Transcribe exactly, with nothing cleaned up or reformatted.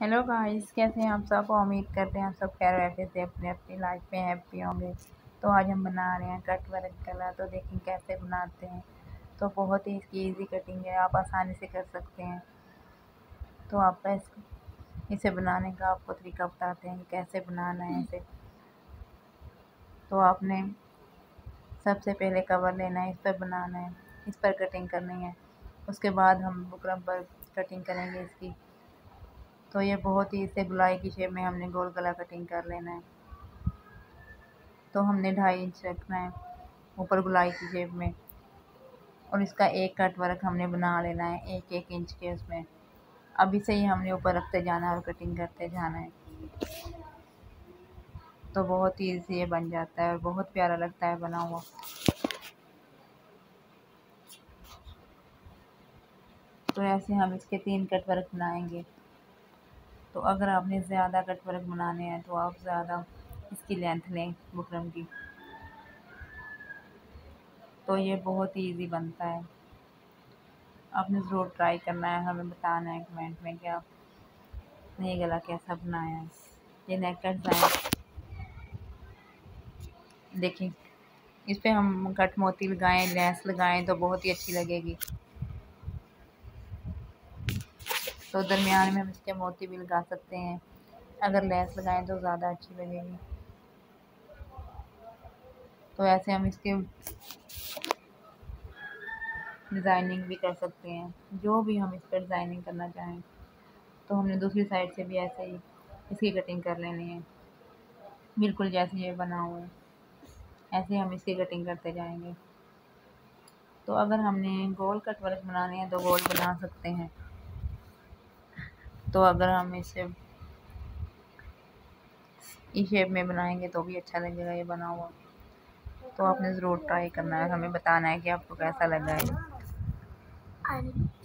Hello guys, कैसे हैं आप सब। उम्मीद करते हैं आप सब खैर वैसे से अपने अपनी लाइफ में हैप्पी होंगे। तो आज हम बना रहे हैं कटवर्क गला, तो देखें कैसे बनाते हैं। तो बहुत ही इसकी इजी कटिंग है, आप आसानी से कर सकते हैं। तो आपका इस इसे बनाने का आपको तरीका बताते हैं कि कैसे बनाना है इसे। तो आपने सबसे पहले कवर लेना है, इस पर बनाना है, इस पर कटिंग करनी है। उसके बाद हम बुकरम पर कटिंग करेंगे इसकी। तो ये बहुत ही इसे गुलाई की शेप में हमने गोल गला कटिंग कर लेना है। तो हमने ढाई इंच रखना है ऊपर गुलाई की शेप में, और इसका एक कटवर्क हमने बना लेना है एक एक इंच के उसमें। अभी से ही हमने ऊपर रखते जाना है और कटिंग करते जाना है। तो बहुत ही ईजी ये बन जाता है और बहुत प्यारा लगता है बना हुआ। तो ऐसे हम इसके तीन कटवर्क बनाएंगे। तो अगर आपने ज़्यादा कटवर्क बनाने हैं तो आप ज़्यादा इसकी लेंथ लें बुकरम की। तो ये बहुत ही ईजी बनता है, आपने ज़रूर ट्राई करना है। हमें बताना है कमेंट में कि आपने ये गला कैसा बनाया है। ये नेक का डिज़ाइन देखिए, इस पर हम कट मोती लगाएं, लेस लगाएं तो बहुत ही अच्छी लगेगी। तो दरमियान में हम इसके मोती भी लगा सकते हैं, अगर लेस लगाएं तो ज़्यादा अच्छी लगेगी। तो ऐसे हम इसके डिज़ाइनिंग भी कर सकते हैं, जो भी हम इस पर डिज़ाइनिंग करना चाहें। तो हमने दूसरी साइड से भी ऐसे ही इसकी कटिंग कर लेनी है, बिल्कुल जैसे ये बना हुआ है ऐसे हम इसकी कटिंग करते जाएंगे। तो अगर हमने गोल कटवर्क बनाने हैं तो गोल बना सकते हैं। तो अगर हम इसे इस शेप में बनाएंगे तो भी अच्छा लगेगा ये बना हुआ। तो आपने ज़रूर ट्राई करना है, हमें बताना है कि आपको कैसा लगा है।